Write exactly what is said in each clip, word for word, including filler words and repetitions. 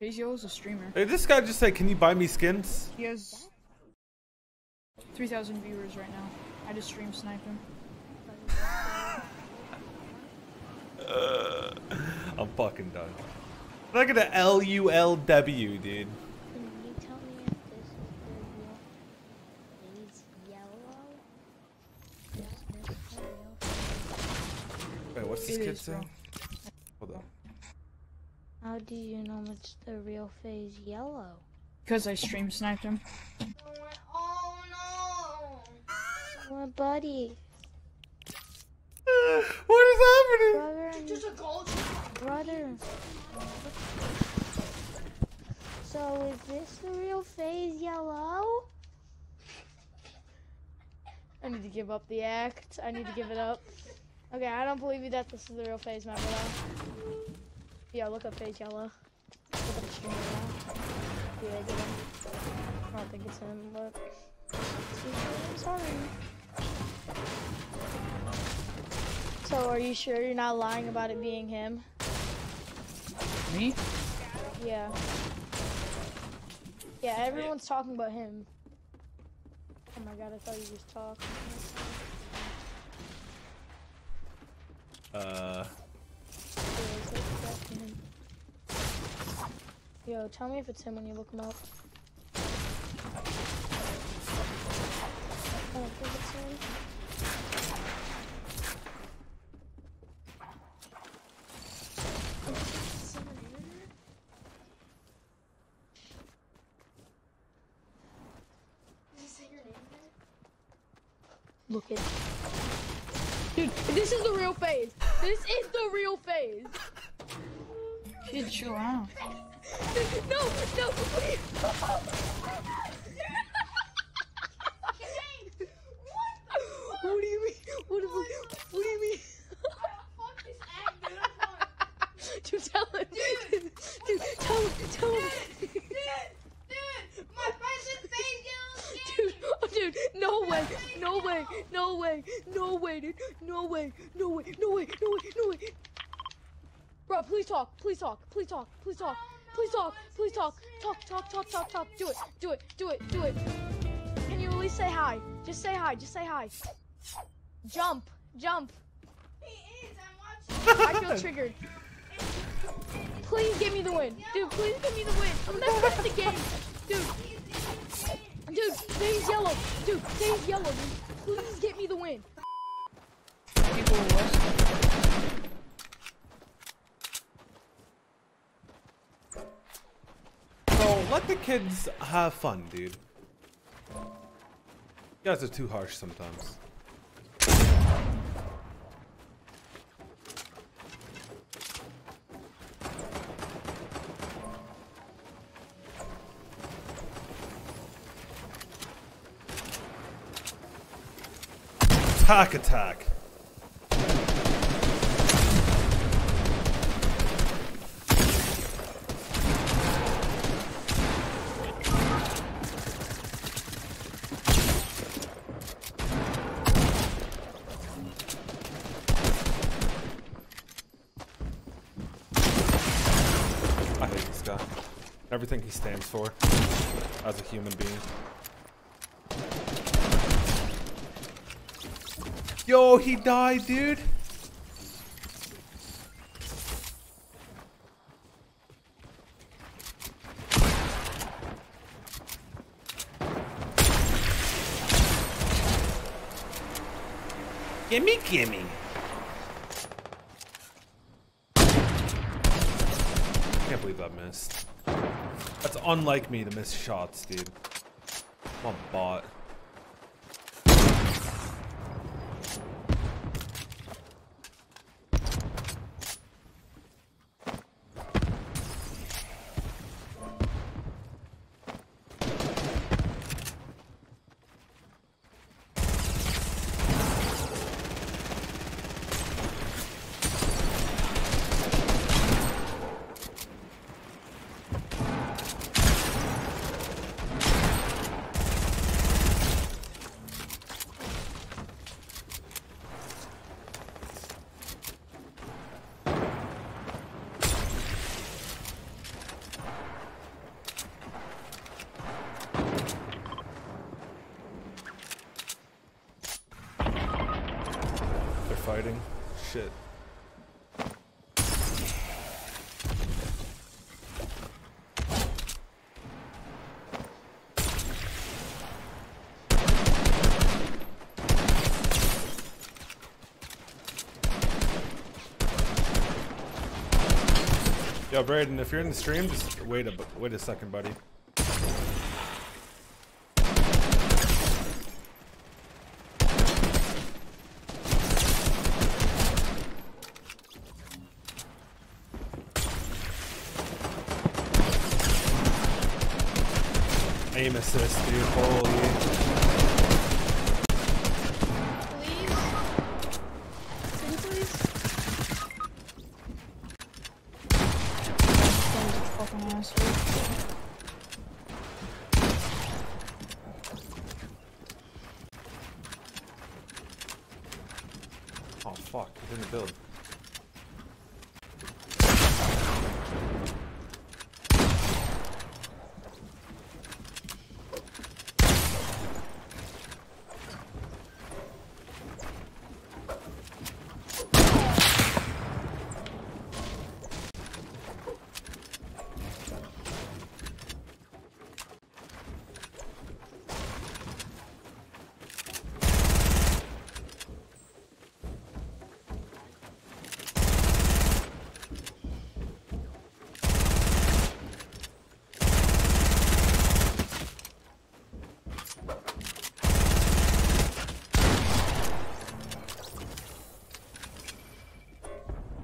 FaZe Yelo's a streamer. Hey, this guy just said, can you buy me skins? He has three thousand viewers right now. I just stream snipe him. uh, I'm fucking done. Look at the L U L W, dude. Wait, what's this kid saying? Hold on. How do you know it's the real FaZe Yelo? Because I stream sniped him. Oh no! My buddy. Uh, what is happening? Brother, and just a gold brother. So is this the real FaZe Yelo? I need to give up the act. I need to give it up. Okay, I don't believe you that this is the real FaZe member though. Yeah, look up FaZe Yelo. Look up the stream right now. Yeah, I did him. I don't think it's him, but I'm sorry. So are you sure you're not lying about it being him? Me? Yeah. Yeah, everyone's talking about him. Oh my god, I thought you just talked. Uh. Yo, tell me if it's him when you look him up. I don't think it's him. Does it say your name there? Look it. Dude, this is the real FaZe. This is the real FaZe. Dude, chill out. No, no, please. What do you mean? What do you mean? What do you mean? Fuck this act, dude. I'm sorry. Dude, tell him. Dude, dude, tell him. Tell him. Dude, dude, my precious FaZe Yelo. Dude, dude, no way, no way, no way, no way, dude, no way, no way, no way, no way, no way. Bro, please talk, please talk, please talk, please talk. Please talk, please talk, talk, talk, talk, talk, talk, do it, do it, do it, do it. Can you at least say hi? Just say hi, just say hi. Jump, jump. He is, I'm watching. I feel triggered. Please give me the win. Dude, please give me the win. I'm gonna quit the game. Dude. Dude, FaZe Yelo. Dude, FaZe Yelo, dude. Please get me the win. People are watching. Let the kids have fun, dude. You guys are too harsh sometimes. Attack, attack. Everything he stands for as a human being. Yo, he died, dude. Gimme, gimme. Can't believe that missed. That's unlike me to miss shots, dude. I'm a bot. fighting. Shit. Yo, Braden, if you're in the stream, just wait a wait a second, buddy. Aim assist, dude. Holy. Please. Please. Fucking asshole. Oh fuck! I didn't build.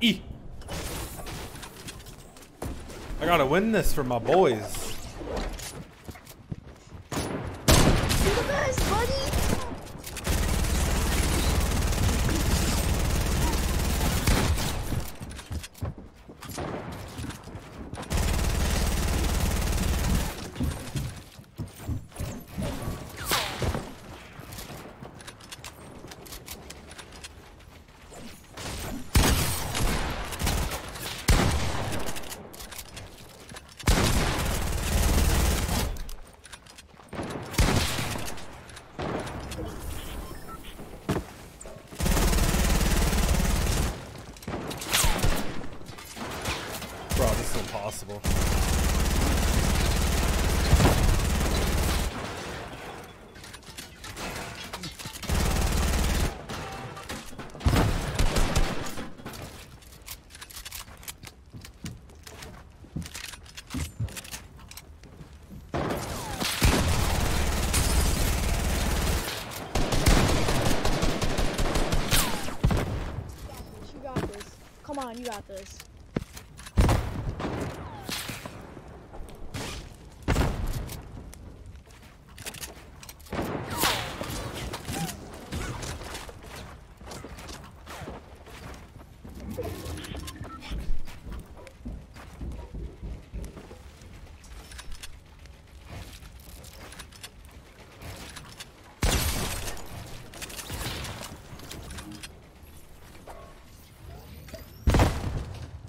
E. I gotta win this for my boys. You're the best, buddy. Impossible. You got this. Come on, you got this.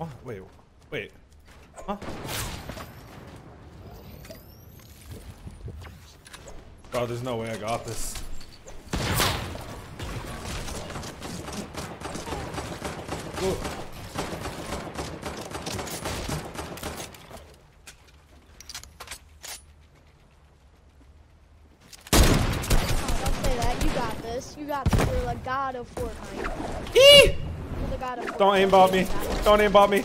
Oh, wait, wait, huh? God, there's no way I got this. Whoa. Oh, don't say that. You got this. You got this. You're the god of Fortnite. Eee! You're the god of Fortnite. Don't aimbot me. Don't aimbot me.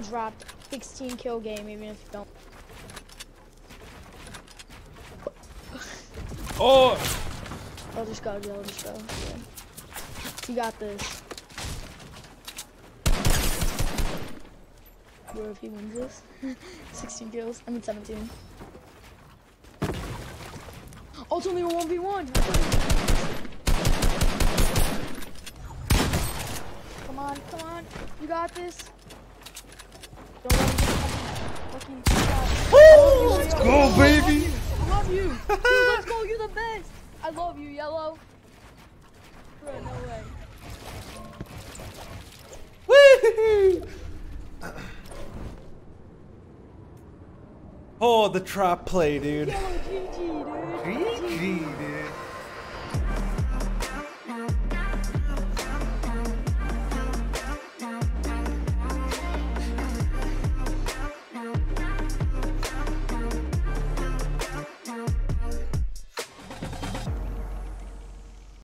can drop sixteen kill game even if you don't. Oh! I'll just go, I'll just go. Yeah. You got this. Bro, if he wins this, sixteen kills. I mean seventeen. Ultimately, we're one v one. Come on, come on. You got this. Don't let him get fucking. Oh, let's go, go, baby. I love you. Dude, let's go. You're the best. I love you, Yelo. Bro, no way. Woo-hoo-hoo. Oh, the trap play, dude. Yo, G G, dude. G G, dude.